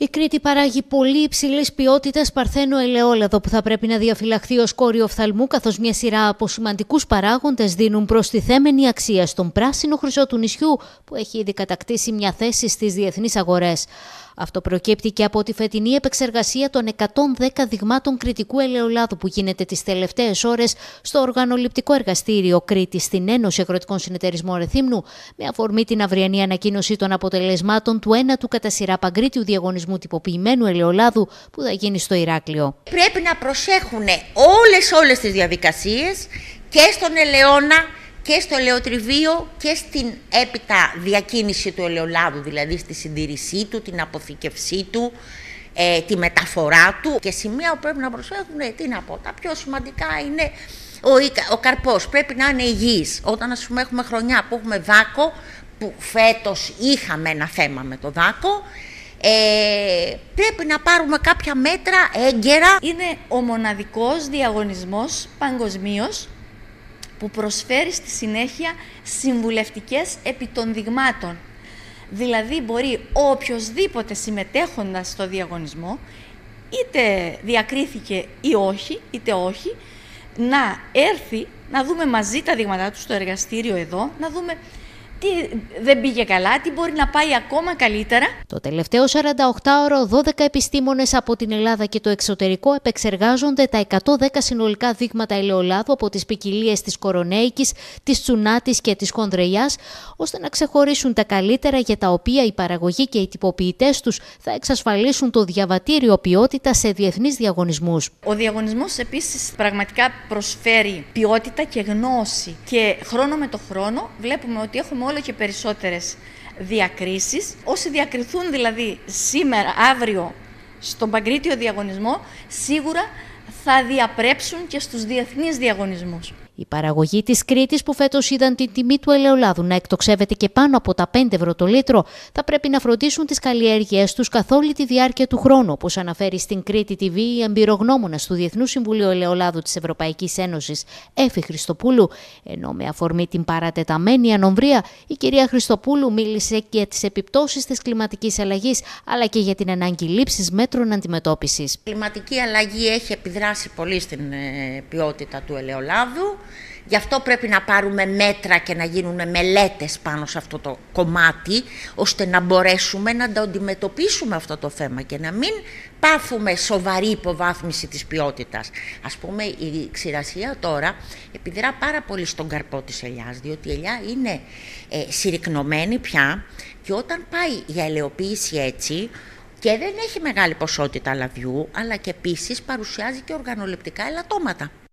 Η Κρήτη παράγει πολύ υψηλής ποιότητας παρθένο ελαιόλαδο που θα πρέπει να διαφυλαχθεί ως κόριο οφθαλμού, καθώς μια σειρά από σημαντικούς παράγοντες δίνουν προστιθέμενη αξία στον πράσινο χρυσό του νησιού που έχει ήδη κατακτήσει μια θέση στις διεθνείς αγορές. Αυτό προκύπτει και από τη φετινή επεξεργασία των 110 δειγμάτων κρητικού ελαιολάδου που γίνεται τις τελευταίες ώρες στο οργανοληπτικό εργαστήριο Κρήτη στην Ένωση Αγροτικών Συνεταιρισμών Ρεθύμνου, με αφορμή την αυριανή ανακοίνωση των αποτελεσμάτων του 1ου κατά σειρά Παγκρίτιου διαγωνισμού τυποποιημένου ελαιολάδου που θα γίνει στο Ηράκλειο. Πρέπει να προσέχουν όλες τις διαδικασίες και στον ελαιώνα, και στο ελαιοτριβείο και στην έπειτα διακίνηση του ελαιολάδου, δηλαδή στη συντηρησή του, την αποθηκευσή του, τη μεταφορά του. Και σημεία που πρέπει να προσέχουν, τι να πω, τα πιο σημαντικά είναι ο καρπός. Πρέπει να είναι υγιής. Όταν, ας πούμε, έχουμε χρονιά που έχουμε δάκο, που φέτος είχαμε ένα θέμα με το δάκο, πρέπει να πάρουμε κάποια μέτρα έγκαιρα. Είναι ο μοναδικός διαγωνισμός παγκοσμίως που προσφέρει στη συνέχεια συμβουλευτικές επί των δειγμάτων. Δηλαδή μπορεί οποιοσδήποτε συμμετέχοντας στο διαγωνισμό, είτε διακρίθηκε ή όχι, να έρθει να δούμε μαζί τα δείγματά του στο εργαστήριο εδώ, να δούμε τι δεν πήγε καλά, τι μπορεί να πάει ακόμα καλύτερα. Το τελευταίο 48ωρο, 12 επιστήμονες από την Ελλάδα και το εξωτερικό επεξεργάζονται τα 110 συνολικά δείγματα ελαιολάδου από τις ποικιλίες της κορονέικης, της τσουνάτης και της χονδρελιάς, ώστε να ξεχωρίσουν τα καλύτερα για τα οποία η παραγωγή και οι τυποποιητές τους θα εξασφαλίσουν το διαβατήριο ποιότητα σε διεθνείς διαγωνισμούς. Ο διαγωνισμός επίσης πραγματικά προσφέρει ποιότητα και γνώση. Και χρόνο με το χρόνο βλέπουμε ότι έχουμε όλο και περισσότερες διακρίσεις. Όσοι διακριθούν δηλαδή σήμερα, αύριο, στον Παγκρήτιο διαγωνισμό, σίγουρα θα διαπρέψουν και στους διεθνείς διαγωνισμούς. Η παραγωγή της Κρήτης, που φέτος είδαν την τιμή του ελαιολάδου να εκτοξεύεται και πάνω από τα 5 ευρώ το λίτρο, θα πρέπει να φροντίσουν τις καλλιέργειές τους καθ' όλη τη διάρκεια του χρόνου, όπως αναφέρει στην Κρήτη TV η εμπειρογνώμονας του Διεθνούς Συμβουλίου Ελαιολάδου της Ευρωπαϊκής Ένωσης, Έφη Χριστοπούλου, ενώ με αφορμή την παρατεταμένη ανομβρία, η κυρία Χριστοπούλου μίλησε για τις επιπτώσεις της κλιματικής αλλαγής, αλλά και για την ανάγκη λήψης μέτρων αντιμετώπισης. Η κλιματική αλλαγή έχει επιδράσει πολύ στην ποιότητα του ελαιολάδου. Γι' αυτό πρέπει να πάρουμε μέτρα και να γίνουν μελέτες πάνω σε αυτό το κομμάτι, ώστε να μπορέσουμε να το αντιμετωπίσουμε αυτό το θέμα και να μην πάθουμε σοβαρή υποβάθμιση της ποιότητας. Ας πούμε, η ξηρασία τώρα επιδρά πάρα πολύ στον καρπό της ελιάς, διότι η ελιά είναι συρρυκνωμένη πια, και όταν πάει για ελαιοποίηση έτσι, και δεν έχει μεγάλη ποσότητα λαδιού, αλλά και επίσης παρουσιάζει και οργανοληπτικά ελαττώματα.